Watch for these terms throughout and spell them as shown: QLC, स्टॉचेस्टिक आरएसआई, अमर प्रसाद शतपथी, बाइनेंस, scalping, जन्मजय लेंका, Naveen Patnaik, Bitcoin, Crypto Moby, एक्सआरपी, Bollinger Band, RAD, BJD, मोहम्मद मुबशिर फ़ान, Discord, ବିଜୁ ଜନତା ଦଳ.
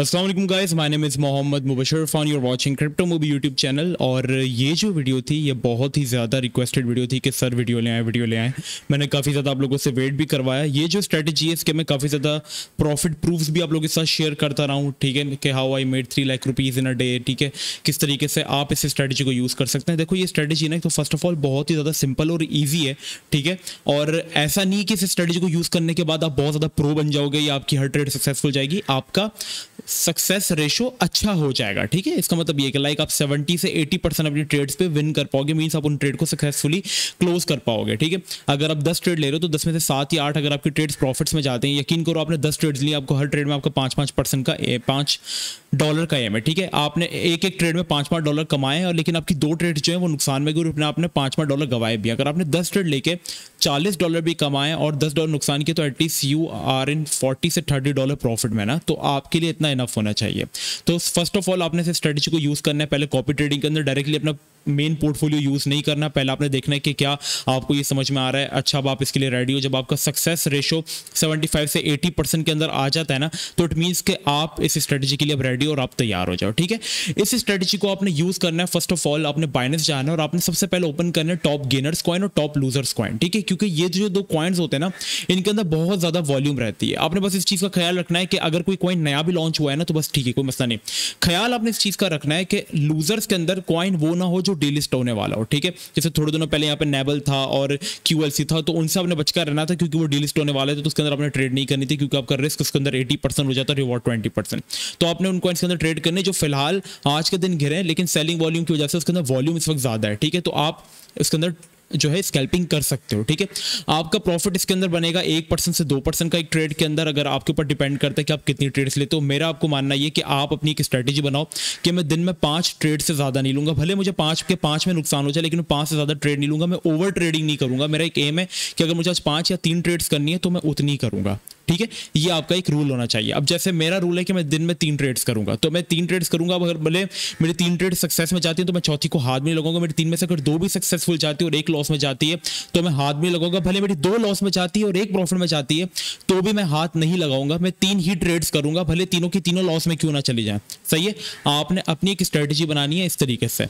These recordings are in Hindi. अस्सलाम वालेकुम guys, my name is मोहम्मद मुबशिर फ़ान, you are watching crypto मोबी YouTube channel. और ये जो वीडियो थी ये बहुत ही ज़्यादा रिक्वेस्टेड वीडियो थी कि सर वीडियो ले आएँ। मैंने काफ़ी ज़्यादा आप लोगों से वेट भी करवाया। ये जो स्ट्रेटजी है इसके मैं काफ़ी ज़्यादा प्रॉफिट प्रूफ्स भी आप लोगों के साथ शेयर करता रहा हूँ, ठीक है, कि how I made 3 lakh rupees in a day, ठीक है, किस तरीके से आप इस स्ट्रेटजी को यूज़ कर सकते हैं। देखो ये स्ट्रेटजी ना तो फर्स्ट ऑफ ऑल बहुत ही ज़्यादा सिंपल और ईजी है, ठीक है, और ऐसा नहीं कि इस स्ट्रेटजी को यूज़ करने के बाद आप बहुत ज़्यादा प्रो बन जाओगे या आपकी हर ट्रेड सक्सेसफुल जाएगी, आपका सक्सेस रेशो अच्छा हो जाएगा, ठीक है। इसका मतलब ये कि लाइक आप 70 से 80% अपनी ट्रेड्स पे विन कर पाओगे, मींस आप उन ट्रेड को सक्सेसफुली क्लोज कर पाओगे, ठीक है। अगर आप 10 ट्रेड ले रहे हो तो 10 में से 7 या 8 अगर आपकी ट्रेड्स प्रॉफिट्स में जाते हैं, यकीन करो आपने 10 ट्रेड्स लिए, आपको हर ट्रेड में आपका 5-5% का $5 का एम है, ठीक है। आपने एक ट्रेड में $5 कमाए और लेकिन आपकी 2 ट्रेड जो है वो नुकसान में गई, आपने $5 गवाए भी। अगर आपने 10 ट्रेड लेके $40 भी कमाए और $10 नुकसान किए तो एटलीस्ट यू आर इन $40 से $30 प्रॉफिट में ना, तो आपके लिए इतना इनफ होना चाहिए। तो फर्स्ट ऑफ ऑल आपने इस स्ट्रेटजी को यूज़ करना है। पहले कॉपी ट्रेडिंग के अंदर डायरेक्टली अपना मेन पोर्टफोलियो यूज़ नहीं करना, पहले आपने देखना है कि क्या आपको ये समझ में आ रहा है। अच्छा, अब आप इसके लिए रेडी हो। जब आपका सक्सेस रेशो 75 से 80% के अंदर आ जाता है ना, तो इट मीन्स कि आप इस स्ट्रेटजी के लिए अब रेडी और आप तैयार हो जाओ, ठीक है। इस स्ट्रेटजी को आपने यूज़ करना है। फर्स्ट ऑफ ऑल आपने बाइनेंस जाना है और आपने सबसे पहले ओपन करना है टॉप गेनर्स कॉइन और टॉप लूजर्स कॉइन, ठीक है, क्योंकि ये जो 2 कॉइन्स होते हैं ना इनके अंदर बहुत ज़्यादा वॉल्यूम रहती है। आपने बस इस चीज़ का ख्याल रखना है कि अगर कोई कॉइन नया भी लॉन्च हुआ है ना तो बस ठीक है, कोई मसला नहीं। ख्याल आपने इस चीज़ का रखना है कि लूजर्स के अंदर कॉइन वो ना हो जो डिलिस्ट होने वाला हो, ठीक है। जैसे थोड़े दिनों पहले यहाँ पे नेबल था और QLC था, तो उनसे आपने बचकर रहना था क्योंकि वो डिलिस्ट होने वाले थे, तो उसके अंदर आपने ट्रेड नहीं करनी थी क्योंकि आपका रिस्क उसके अंदर 80% हो जाता है, रिवॉर्ड 20%। तो आपने उन कॉइन्स के अंदर ट्रेड करने जो फिलहाल आज के दिन घिरे हैं, लेकिन सेलिंग वॉल्यूम की वजह से उसके अंदर वॉल्यूम इस वक्त ज़्यादा है, ठीक है, तो आप उसके अंदर जो है स्कैल्पिंग कर सकते हो, ठीक है। आपका प्रॉफिट इसके अंदर बनेगा 1% से 2% का एक ट्रेड के अंदर, अगर आपके ऊपर डिपेंड करता है कि आप कितनी ट्रेड्स लेते हो। मेरा आपको मानना ये कि आप अपनी एक स्ट्रेटजी बनाओ कि मैं दिन में 5 ट्रेड से ज़्यादा नहीं लूँगा, भले मुझे 5 के 5 में नुकसान हो जाए, लेकिन 5 से ज़्यादा ट्रेड नहीं लूँगा। मैं ओवर ट्रेडिंग नहीं करूँगा। मेरा एक एम है कि अगर मुझे आज 5 या 3 ट्रेड्स करनी है तो मैं उतनी करूँगा, ठीक है। ये आपका एक रूल होना चाहिए। अब जैसे मेरा रूल है कि मैं दिन में 3 ट्रेड्स करूंगा, तो मैं 3 ट्रेड्स करूंगा। अगर भले मेरी 3 ट्रेड सक्सेस में जाती है तो मैं चौथी को हाथ भी नहीं लगाऊंगा। मेरी 3 में से अगर 2 भी सक्सेसफुल जाती है और 1 लॉस में जाती है तो मैं हाथ भी नहीं लगाऊंगा। भले मेरी 2 लॉस में जाती है और 1 प्रॉफिट में जाती है तो भी मैं हाथ नहीं लगाऊंगा। मैं 3 ही ट्रेड्स करूंगा, भले तीनों की तीनों लॉस में क्यों ना चली जाए। सही है, आपने अपनी एक स्ट्रेटजी बनानी है इस तरीके से।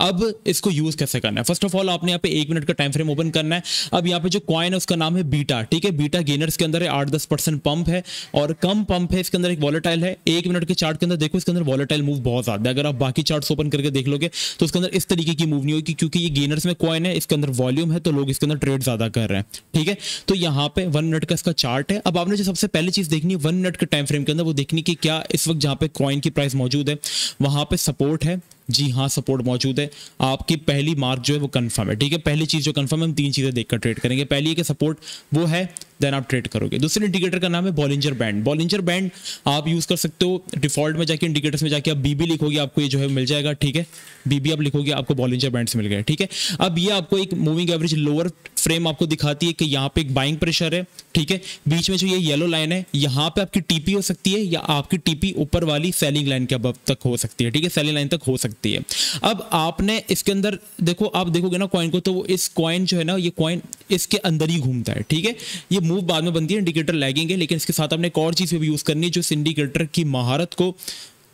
अब इसको यूज़ कैसे करना है? फर्स्ट ऑफ ऑल आपने यहाँ पे 1 मिनट का टाइम फ्रेम ओपन करना है। अब यहाँ पे जो कॉइन है उसका नाम है बीटा, ठीक है। बीटा गेनर्स के अंदर है, 8-10% पम्प है और कम पम्प है। इसके अंदर एक वॉलेटाइल है। 1 मिनट के चार्ट के अंदर देखो, इसके अंदर वॉलेटाइल मूव बहुत ज़्यादा है। अगर आप बाकी चार्ट्स ओपन करके देख लोगे तो उसके अंदर इस तरीके की मूव नहीं होगी, क्योंकि ये गेनर्स में कॉइन है, इसके अंदर वॉल्यूम है, तो लोग इसके अंदर ट्रेड ज़्यादा कर रहे हैं, ठीक है। तो यहाँ पे 1 मिनट का इसका चार्ट है। अब आपने जो सबसे पहली चीज़ देखनी है 1 मिनट के टाइम फ्रेम के अंदर, वो देखनी कि क्या इस वक्त जहाँ पे कॉइन की प्राइस मौजूद है वहाँ पे सपोर्ट है। जी हाँ, सपोर्ट मौजूद है। आपकी पहली मार्क जो है वो कंफर्म है, ठीक है। पहली चीज़ जो कंफर्म है, हम 3 चीज़ें देखकर ट्रेड करेंगे। पहली है कि सपोर्ट वो है, देन आप ट्रेड करोगे। दूसरे इंडिकेटर का नाम है बॉलिंजर बैंड। बॉलिंजर बैंड आप यूज़ कर सकते हो। डिफॉल्ट में जाके इंडिकेटर्स में जाके आप BB लिखोगे, आपको ये जो है मिल जाएगा, ठीक है। BB आप लिखोगे, आपको बॉलिंजर बैंड मिल गया, ठीक है। अब ये आपको एक मूविंग एवरेज लोअर फ्रेम आपको दिखाती है कि यहाँ पे एक बाइंग प्रेशर है, ठीक है। बीच में जो ये येलो लाइन है, यहाँ पे आपकी TP हो सकती है या आपकी TP ऊपर वाली सेलिंग लाइन के अब तक हो सकती है, ठीक है, सेलिंग लाइन तक हो सकती है। अब आपने इसके अंदर देखो, आप देखोगे ना कॉइन को, तो वो इस कॉइन जो है ना, ये कॉइन इसके अंदर ही घूमता है, ठीक है। ये मूव बाद में बनती है, इंडिकेटर लैगिंग है, लेकिन इसके साथ आपने एक और चीज़ भी यूज़ करनी है जो इस इंडिकेटर की महारत को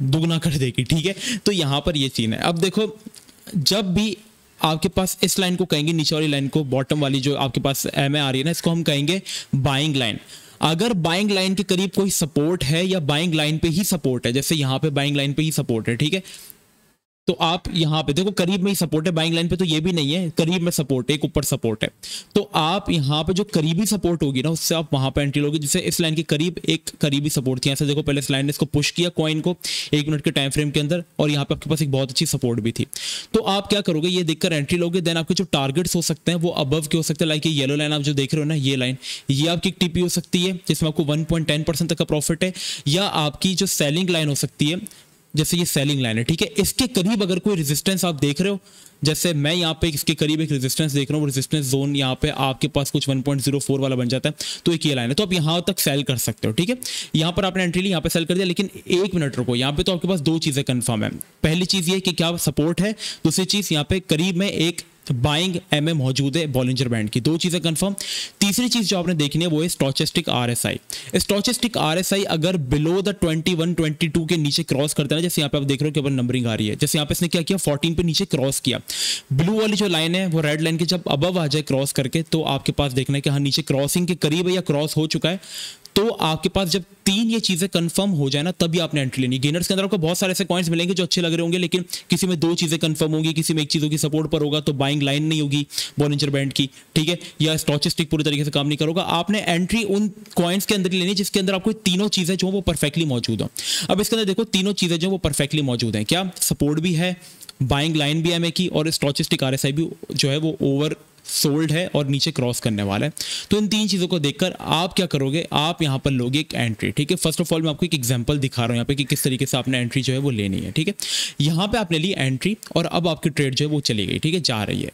दुगना कर देगी, ठीक है। तो यहाँ पर ये सीन है। अब देखो, जब भी आपके पास इस लाइन को कहेंगे, नीचे वाली लाइन को, बॉटम वाली जो आपके पास एम ए आ रही है ना, इसको हम कहेंगे बाइंग लाइन। अगर बाइंग लाइन के करीब कोई सपोर्ट है या बाइंग लाइन पे ही सपोर्ट है, जैसे यहाँ पे बाइंग लाइन पे ही सपोर्ट है, ठीक है, तो आप यहाँ पे देखो करीब में ही सपोर्ट है, बाइंग लाइन पे तो ये भी नहीं है, करीब में सपोर्ट है, एक ऊपर सपोर्ट है, तो आप यहाँ पे जो करीबी सपोर्ट होगी ना उससे आप वहाँ पे एंट्री लोगे। जिससे इस लाइन के करीब एक करीबी सपोर्ट थी, ऐसे देखो पहले इस लाइन ने इसको पुश किया कॉइन को 1 मिनट के टाइम फ्रेम के अंदर, और यहाँ पे आपके पास एक बहुत अच्छी सपोर्ट भी थी। तो आप क्या करोगे, ये देखकर एंट्री लोगे। देन आपके जो टारगेट्स हो सकते हैं वो अबव के हो सकते हैं, लाइक ये येलो लाइन आप जो देख रहे हो ना, ये लाइन, ये आपकी एक TP हो सकती है जिसमें आपको 1.10% तक का प्रॉफिट है, या आपकी जो सेलिंग लाइन हो सकती है, जैसे ये सेलिंग लाइन है, ठीक है, इसके करीब अगर कोई रेजिस्टेंस आप देख रहे हो, जैसे मैं यहाँ पे इसके करीब एक रेजिस्टेंस देख रहा हूँ, रेजिस्टेंस जोन यहाँ पे आपके पास कुछ 1.04 वाला बन जाता है, तो एक ये लाइन है, तो आप यहाँ तक सेल कर सकते हो, ठीक है। यहाँ पर आपने एंट्री ली, यहाँ पे सेल कर दिया, लेकिन 1 मिनट रुको। यहाँ पे तो आपके पास 2 चीज़ें कन्फर्म है। पहली चीज़ ये कि क्या सपोर्ट है, दूसरी चीज़ यहाँ पे करीब में एक बाइंग एमएम मौजूद है बॉलिंजर बैंड की, दो चीजें कंफर्म। तीसरी चीज जो आपने देखनी है वो है स्टॉचेस्टिक आरएसआई। स्टॉचेस्टिक आरएसआई अगर बिलो द 21-22 के नीचे क्रॉस करता है, जैसे यहाँ पे आप देख रहे हो कि नंबरिंग आ रही है, जैसे यहाँ पे इसने क्या किया 14 पे नीचे क्रॉस किया, ब्लू वाली जो लाइन है वो रेड लाइन के जब अबव आ जाए क्रॉस करके, तो आपके पास देखना है कि हाँ नीचे क्रॉसिंग के करीब है या क्रॉस हो चुका है। तो आपके पास जब तीन ये चीजें कंफर्म हो जाए ना, तभी आपने एंट्री लेनी। गेनर्स के अंदर आपको बहुत सारे ऐसे कॉइंस मिलेंगे जो अच्छे लग रहे होंगे, लेकिन किसी में दो चीजें कंफर्म होंगी, किसी में एक चीजों की सपोर्ट पर होगा तो बाइंग लाइन नहीं होगी बॉलिंजर बैंड की, ठीक है, या स्टॉचेस्टिक पूरी तरीके से काम नहीं करोगा। आपने एंट्री उन कॉइंस के अंदर ही लेनी जिसके अंदर आपको तीनों चीजें जो वो परफेक्टली मौजूद हो। अब इसके अंदर देखो तीनों चीजें जो वो परफेक्टली मौजूद हैं, क्या सपोर्ट भी है, बाइंग लाइन भी एमए की, और स्टॉचेस्टिक आरएसआई भी जो है वो ओवर सोल्ड है और नीचे क्रॉस करने वाला है। तो इन तीन चीज़ों को देखकर आप क्या करोगे, आप यहाँ पर लोगे एक एंट्री, ठीक है। फर्स्ट ऑफ ऑल मैं आपको एक एग्जांपल दिखा रहा हूँ यहाँ पे कि किस तरीके से आपने एंट्री जो है वो लेनी है, ठीक है। यहाँ पे आपने ली एंट्री और अब आपकी ट्रेड जो है वो चली गई, ठीक है, जा रही है।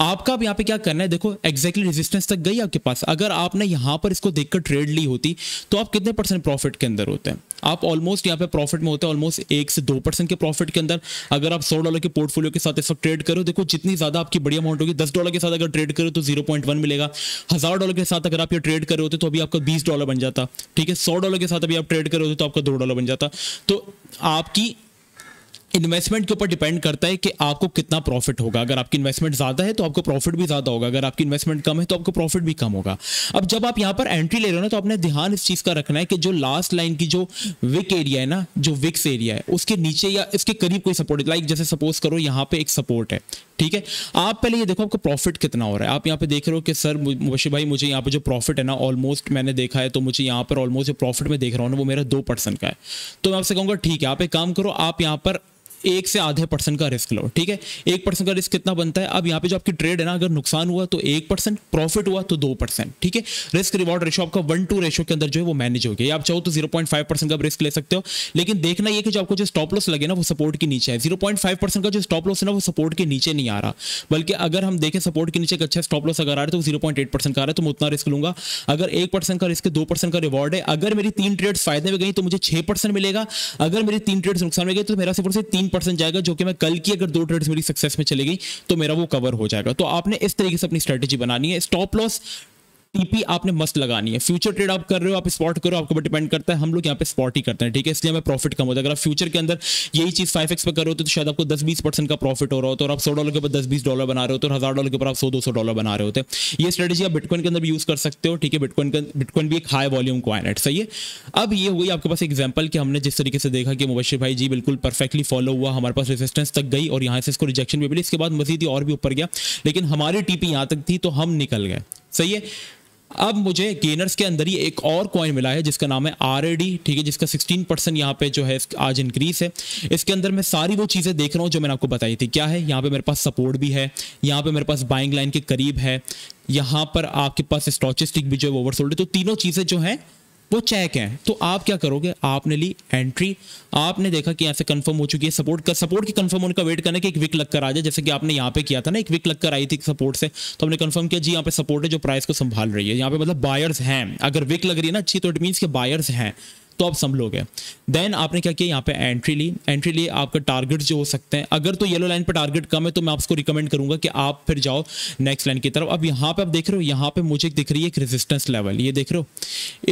आपका अब यहाँ पे क्या करना है, देखो एक्जैक्टली रेजिस्टेंस तक गई आपके पास। अगर आपने यहाँ पर इसको देखकर ट्रेड ली होती तो आप कितने परसेंट प्रॉफिट के अंदर होते हैं, आप ऑलमोस्ट यहाँ पे प्रॉफिट में होते हैं, ऑलमोस्ट 1 से 2% के प्रॉफिट के अंदर। अगर आप $100 के पोर्टफोलियो के साथ इस वक्त ट्रेड करो, देखो जितनी ज्यादा आपकी बड़ी अमाउंट होगी, $10 के साथ अगर ट्रेड करो तो 0.1 मिलेगा, $1000 के साथ अगर आप ये ट्रेड करे होते तो अभी आपका $20 बन जाता, ठीक है, $100 के साथ अभी आप ट्रेड करे होते तो आपका $2 बन जाता। तो आपकी इन्वेस्टमेंट के ऊपर डिपेंड करता है कि आपको कितना प्रॉफिट होगा। अगर आपकी इन्वेस्टमेंट ज़्यादा है तो आपको प्रॉफिट भी ज़्यादा होगा, अगर आपकी इन्वेस्टमेंट कम है तो आपको प्रॉफिट भी कम होगा। अब जब आप यहाँ पर एंट्री ले रहे हो ना, तो आपने ध्यान इस चीज़ का रखना है कि जो लास्ट लाइन की जो विक एरिया है ना, जो विक्स एरिया है, उसके नीचे या इसके करीब कोई सपोर्ट, लाइक जैसे सपोज करो यहाँ पे एक सपोर्ट है, ठीक है। आप पहले ये देखो आपको प्रॉफिट कितना हो रहा है। आप यहाँ पे देख रहे हो कि सर मुबशिर भाई मुझे यहाँ पे जो प्रॉफिट है ना, ऑलमोस्ट मैंने देखा है तो मुझे यहाँ पर ऑलमोस्ट जो प्रॉफिट मैं देख रहा हूँ ना वो मेरा 2% का है। तो मैं आपसे कहूँगा ठीक है, आप एक काम करो, आप यहाँ पर 1 से आधे % का रिस्क लो, ठीक है। 1% का रिस्क कितना बनता है, अब यहाँ पे जो आपकी ट्रेड है ना, अगर नुकसान हुआ तो 1%, प्रॉफिट हुआ तो 2%, ठीक है। रिस्क रिवॉर्ड रेशो आपका 1-2 रेशो के अंदर जो है वो मैनेज हो गया। आप चाहो तो 0.5% का रिस्क ले सकते हो, लेकिन देखना ये कि जो आपको जो स्टॉप लॉस लगे ना वो सपोर्ट के नीचे है। 0.5% का जो स्टॉप लॉस है ना वो सपोर्ट के नीचे नहीं आ रहा, बल्कि अगर हम देखें सपोर्ट के नीचे एक अच्छा स्टॉप लॉस अगर आ रहा है तो 0.8% का आ रहा है, तो मैं उतना रिस्क लूंगा। अगर 1% का रिस्क 2% का रिवॉर्ड है, अगर मेरी 3 ट्रेड्स फायदे में गई तो मुझे 6% मिलेगा, अगर मेरी 3 ट्रेड्स नुकसान में गई तो मेरा सिर्फ 3% जाएगा, जो कि मैं कल की अगर 2 ट्रेड्स मेरी सक्सेस में चली गई तो मेरा वो कवर हो जाएगा। तो आपने इस तरीके से अपनी स्ट्रेटजी बनानी है। स्टॉप लॉस टीपी आपने मस्त लगानी है। फ्यूचर ट्रेड आप कर रहे हो, आप स्पॉट करो, आपके ऊपर डिपेंड करता है। हम लोग यहाँ पे स्पॉट ही करते हैं, ठीक है, इसलिए हमें प्रॉफिट कम होता है। अगर आप फ्यूचर के अंदर यही चीज 5x पे कर रहे हो तो शायद आपको 10-20% का प्रॉफिट हो रहा होता है, और आप $100 के ऊपर $10-20 बना रहे हो, तो $1000 के ऊपर आप $100-200 बना रहे होते हैं। ये स्ट्रेटेजी आप बिटकॉइन के अंदर भी यूज कर सकते हो, ठीक है। बिटकॉइन भी एक हाई वॉल्यूम कॉइन है, सही है। अब ये हुई आपके पास एग्जाम्पल कि हमने जिस तरीके से देखा कि मुबशिर भाई जी बिल्कुल परफेक्टली फॉलो हुआ, हमारे पास रेजिस्टेंस तक गई और यहाँ से इसको रिजेक्शन भी मिली, इसके बाद मजीद और भी ऊपर गया, लेकिन हमारी टीपी यहाँ तक थी तो हम निकल गए, सही है। अब मुझे गेनर्स के अंदर ही एक और कॉइन मिला है जिसका नाम है RAD, ठीक है, जिसका 16% यहाँ पे जो है आज इंक्रीज है। इसके अंदर मैं सारी वो चीज़ें देख रहा हूँ जो मैंने आपको बताई थी। क्या है, यहाँ पे मेरे पास सपोर्ट भी है, यहाँ पे मेरे पास बाइंग लाइन के करीब है, यहाँ पर आपके पास स्टॉचेस्टिक भी जो है ओवरसोल्ड है, तो तीनों चीज़ें जो हैं वो चेक हैं। तो आप क्या करोगे, आपने ली एंट्री, आपने देखा कि यहाँ से कंफर्म हो चुकी है सपोर्ट के कंफर्म होने का वेट करने कि एक विक लगकर आ जाए, जैसे कि आपने यहाँ पे किया था ना, एक विक लगकर आई थी सपोर्ट से, तो हमने कंफर्म किया जी यहाँ पे सपोर्ट है जो प्राइस को संभाल रही है, यहाँ पे मतलब बायर्स हैं। अगर विक लग रही है ना अच्छी तो इट मीन्स के बायर्स हैं, तो आप संभलोगे। देन आपने क्या किया, यहाँ पे एंट्री ली। आपका टारगेट जो हो सकते हैं, अगर तो येलो लाइन पे टारगेट कम है तो मैं आपको रिकमेंड करूंगा कि आप फिर जाओ नेक्स्ट लाइन की तरफ। अब यहाँ पे आप देख रहे हो, यहाँ पे मुझे दिख रही है एक रेजिस्टेंस लेवल, ये देख रहे हो,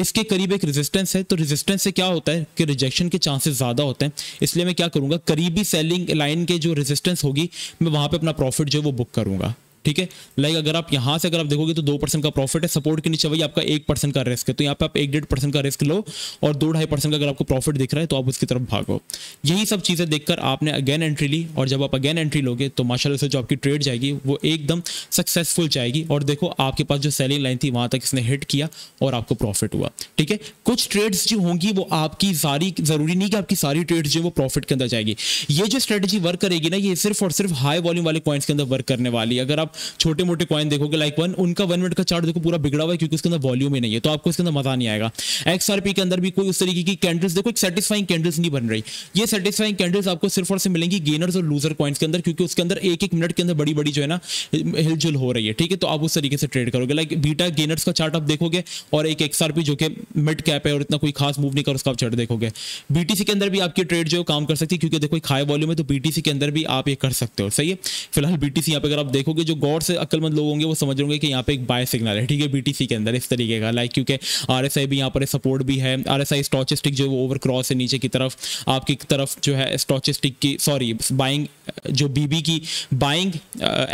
इसके करीब एक रेजिस्टेंस है। तो रेजिस्टेंस से क्या होता है कि रिजेक्शन के चांसेस ज़्यादा होते हैं, इसलिए मैं क्या करूँगा, करीबी सेलिंग लाइन के जो रेजिस्टेंस होगी मैं वहाँ पर अपना प्रॉफिट जो है वो बुक करूँगा, ठीक है। लाइक अगर आप यहाँ से अगर आप देखोगे तो 2% का प्रॉफिट है, सपोर्ट के नीचे वही आपका 1% का रिस्क है, तो यहाँ पे आप 1-1.5% का रिस्क लो और 2-2.5% का अगर आपको प्रॉफिट दिख रहा है तो आप उसकी तरफ भागो। यही सब चीज़ें देखकर आपने अगेन एंट्री ली, और जब आप अगेन एंट्री लोगे तो माशाल्लाह से जो आपकी ट्रेड जाएगी वो एकदम सक्सेसफुल जाएगी। और देखो आपके पास जो सेलिंग लाइन थी वहाँ तक इसने हिट किया और आपको प्रॉफिट हुआ, ठीक है। कुछ ट्रेड्स जो होंगी वो आपकी सारी, ज़रूरी नहीं कि आपकी सारी ट्रेड्स जो वो प्रॉफिट के अंदर जाएगी। ये जो स्ट्रेटेजी वर्क करेगी ना, ये सिर्फ और सिर्फ हाई वॉल्यूम वाले कॉइन्स के अंदर वर्क करने वाली है। अगर आप छोटे मोटे कॉइन देखोगे लाइक वन, उनका 1 मिनट का चार्ट देखो पूरा बिगड़ा हुआ है क्योंकि उसके अंदर वॉल्यूम ही नहीं है, तो आपको इसके अंदर मजा नहीं आएगा। एक्सआरपी के अंदर भी कोई उस तरीके की कैंडल्स देखो, एक सेटिस्फाइंग कैंडल्स नहीं बन रही। ये सेटिस्फाइंग कैंडल्स आपको सिर्फ और सिर्फ मिलेंगी गेनर्स और लूजर कॉइन्स के अंदर, क्योंकि उसके अंदर एक एक मिनट के अंदर बड़ी बड़ी जो है ना हिलजुल हो रही है, ठीक है। तो आप उस तरीके से ट्रेड करोगे, लाइक बीटा गेनर्स का चार्ट आप देखोगे और एक एक्सआरपी जो कि मिड कैप है और इतना कोई खास मूव नहीं कर उसका आप चार्ट देखोगे। बीटीसी के अंदर भी आपकी ट्रेड जो काम कर सकती है क्योंकि देखो हाई वॉल्यूम है, तो बीटीसी के अंदर भी आप ये कर सकते हो, सही है। फिलहाल बीटीसी यहाँ पे अगर आप देखोगे, जो गौर से अक्लमंद लोग होंगे वो समझ होंगे कि यहाँ पे एक बाय सिग्नल है, ठीक है, बीटीसी के अंदर इस तरीके का, लाइक क्योंकि आरएसआई भी यहाँ पर सपोर्ट भी है। आरएसआई स्टॉचेस्टिक जो वो ओवर क्रॉस है नीचे की तरफ, आपकी तरफ जो है स्टॉचेस्टिक की सॉरी बाइंग जो बीबी की बाइंग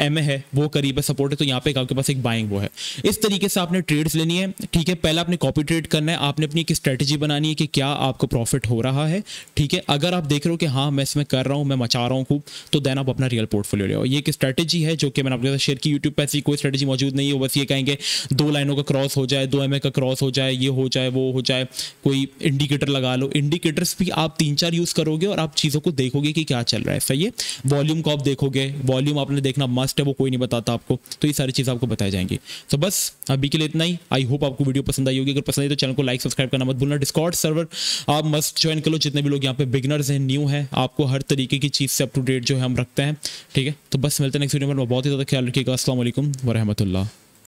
एम है वो करीब है सपोर्ट है, तो यहाँ पे आपके पास एक बाइंग वो है। इस तरीके से आपने ट्रेड्स लेनी है, ठीक है। पहला आपने कॉपी ट्रेड करना है, आपने अपनी एक स्ट्रेटेजी बनानी है कि क्या आपको प्रॉफिट हो रहा है, ठीक है। अगर आप देख रहे हो कि हाँ मैं इसमें कर रहा हूँ, मैं मचा रहा हूँ खूब, तो देन आप अपना रियल पोर्टफोलियो ले आओ। ये एक स्ट्रेटेजी है जो कि मैंने आपके साथ शेयर की, यूट्यूब पर ऐसी कोई स्ट्रेटेजी मौजूद नहीं है, बस ये कहेंगे 2 लाइनों का क्रॉस हो जाए, 2 MA का क्रॉस हो जाए, ये हो जाए वो हो जाए, कोई इंडिकेटर लगा लो। इंडिकेटर्स भी आप 3-4 यूज़ करोगे और आप चीज़ों को देखोगे कि क्या चल रहा है, सही है। वॉल्यूम को आप देखोगे, वॉल्यूम आपने देखना मस्ट है, वो कोई नहीं बताता आपको, तो ये सारी चीज़ें आपको बताई जाएंगी। तो बस अभी के लिए इतना ही। आई होप आपको वीडियो पसंद आई होगी, अगर पसंद आई तो चैनल को लाइक सब्सक्राइब करना मत भूलना। डिस्कॉर्ड सर्वर आप मस्ट ज्वाइन कर लो, जितने भी लोग यहाँ पे बिगिनर्स हैं न्यू हैं, आपको हर तरीके की चीज़ से अप टू डेट जो है हम रखते हैं, ठीक है। तो बस मिलते हैं नेक्स्ट वीडियो में, बहुत ही ज़्यादा ख्याल रखिएगा। अस्सलाम वालेकुम व रहमतुल्लाह।